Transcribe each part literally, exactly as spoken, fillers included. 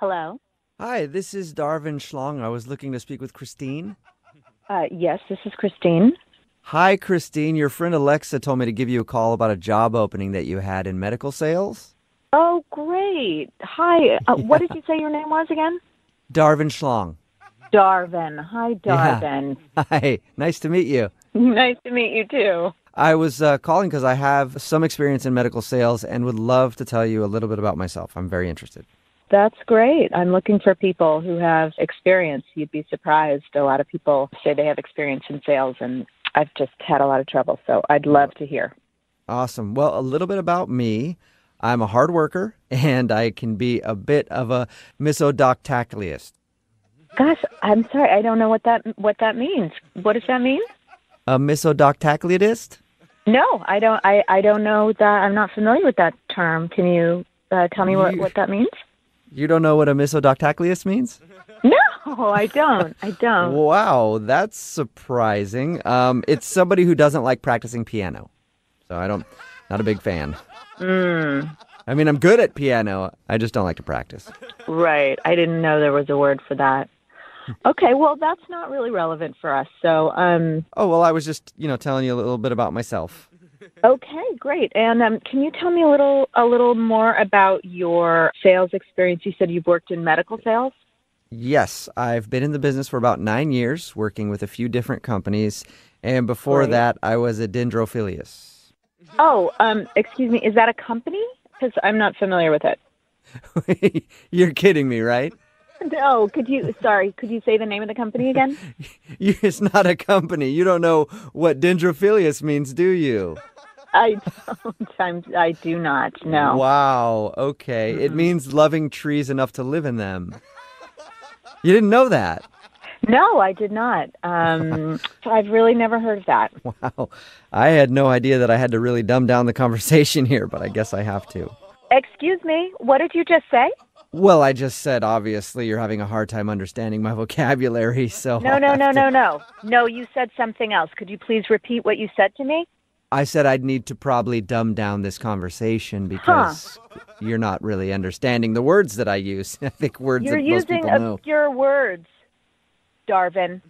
Hello? Hi, this is Darvin Schlong. I was looking to speak with Christine. Uh, yes, this is Christine. Hi, Christine. Your friend Alexa told me to give you a call about a job opening that you had in medical sales. Oh, great. Hi. Uh, yeah. What did you say your name was again? Darvin Schlong. Darvin. Hi, Darvin. Yeah. Hi. Nice to meet you. Nice to meet you, too. I was uh, calling because I have some experience in medical sales and would love to tell you a little bit about myself. I'm very interested. That's great. I'm looking for people who have experience. You'd be surprised. A lot of people say they have experience in sales, and I've just had a lot of trouble, so I'd love to hear. Awesome. Well, a little bit about me. I'm a hard worker, and I can be a bit of a misodoctacleist. Gosh, I'm sorry. I don't know what that what that means. What does that mean? A misodoctacleist? No, I don't. I, I don't know that. I'm not familiar with that term. Can you uh, tell me you, what, what that means? You don't know what a misodoctacleist means? No, I don't. I don't. Wow, that's surprising. Um, it's somebody who doesn't like practicing piano, so I don't. Not a big fan. Mm. I mean, I'm good at piano. I just don't like to practice. Right. I didn't know there was a word for that. Okay, well, that's not really relevant for us. So, um, oh, well, I was just, you know, telling you a little bit about myself. Okay, great. And um, can you tell me a little a little more about your sales experience? You said you've worked in medical sales? Yes, I've been in the business for about nine years, working with a few different companies. And before right. that, I was a dendrophilius. Oh, um, excuse me, is that a company? Because I'm not familiar with it. You're kidding me, right? No, could you, sorry, could you say the name of the company again? It's not a company. You don't know what dendrophilius means, do you? I don't. I'm, I do not, no. Wow, okay. Mm-hmm. It means loving trees enough to live in them. You didn't know that? No, I did not. Um, I've really never heard of that. Wow. I had no idea that I had to really dumb down the conversation here, but I guess I have to. Excuse me, what did you just say? Well, I just said, obviously, you're having a hard time understanding my vocabulary, so... No, I'll no, no, to... no, no. No, you said something else. Could you please repeat what you said to me? I said I'd need to probably dumb down this conversation because huh. you're not really understanding the words that I use. I think words you're that most people know. You're using obscure words. Darvin,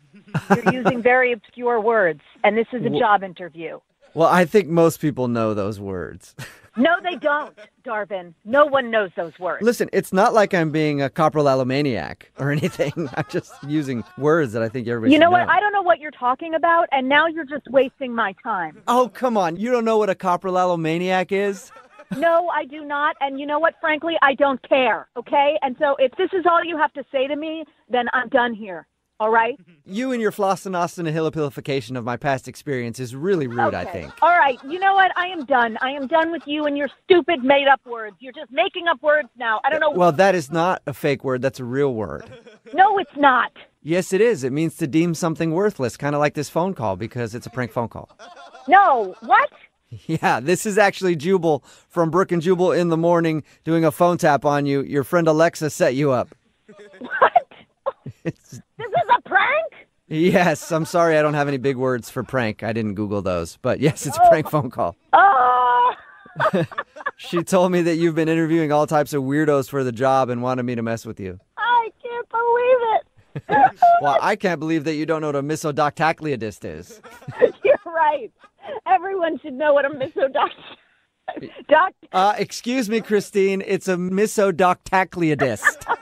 you're using very obscure words, and this is a job interview. Well, I think most people know those words. No, they don't, Darvin. No one knows those words. Listen, it's not like I'm being a coprolatomaniac or anything. I'm just using words that I think everybody You know, know what? I don't know what you're talking about, and now you're just wasting my time. Oh, come on. You don't know what a coprolatomaniac is? No, I do not. And you know what? Frankly, I don't care, okay? And so if this is all you have to say to me, then I'm done here. All right? You and your floss and Austin and hillipilification of my past experience is really rude, okay. I think. All right. You know what? I am done. I am done with you and your stupid made-up words. You're just making up words now. I don't know. Well, that is not a fake word. That's a real word. No, it's not. Yes, it is. It means to deem something worthless, kind of like this phone call, because it's a prank phone call. No. What? Yeah, this is actually Jubal from Brooke and Jubal in the morning doing a phone tap on you. Your friend Alexa set you up. What? It's... This is a prank? Yes, I'm sorry I don't have any big words for prank. I didn't Google those. But yes, it's oh. a prank phone call. Oh! She told me that you've been interviewing all types of weirdos for the job and wanted me to mess with you. I can't believe it. Well, I can't believe that you don't know what a misodoctacleist is. You're right. Everyone should know what a misodoct... Doct... Uh, excuse me, Christine. It's a misodoctacleist.